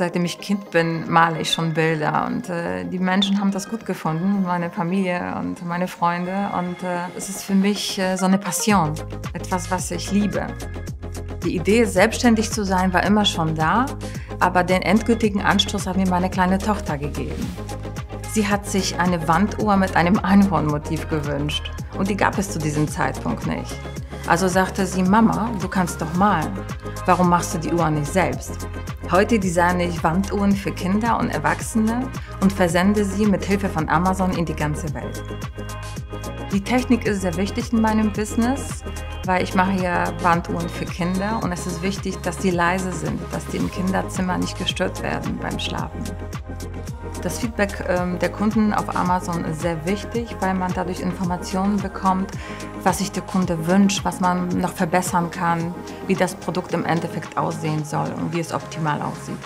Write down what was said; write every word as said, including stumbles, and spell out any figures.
Seitdem ich Kind bin, male ich schon Bilder und äh, die Menschen haben das gut gefunden, meine Familie und meine Freunde. Und äh, es ist für mich äh, so eine Passion, etwas, was ich liebe. Die Idee, selbstständig zu sein, war immer schon da, aber den endgültigen Anstoß hat mir meine kleine Tochter gegeben. Sie hat sich eine Wanduhr mit einem Einhornmotiv gewünscht und die gab es zu diesem Zeitpunkt nicht. Also sagte sie, Mama, du kannst doch malen, warum machst du die Uhr nicht selbst? Heute designe ich Wanduhren für Kinder und Erwachsene und versende sie mit Hilfe von Amazon in die ganze Welt. Die Technik ist sehr wichtig in meinem Business, weil ich mache ja Wanduhren für Kinder und es ist wichtig, dass die leise sind, dass die im Kinderzimmer nicht gestört werden beim Schlafen. Das Feedback der Kunden auf Amazon ist sehr wichtig, weil man dadurch Informationen bekommt, was sich der Kunde wünscht, was man noch verbessern kann, wie das Produkt im Endeffekt aussehen soll und wie es optimal aussieht.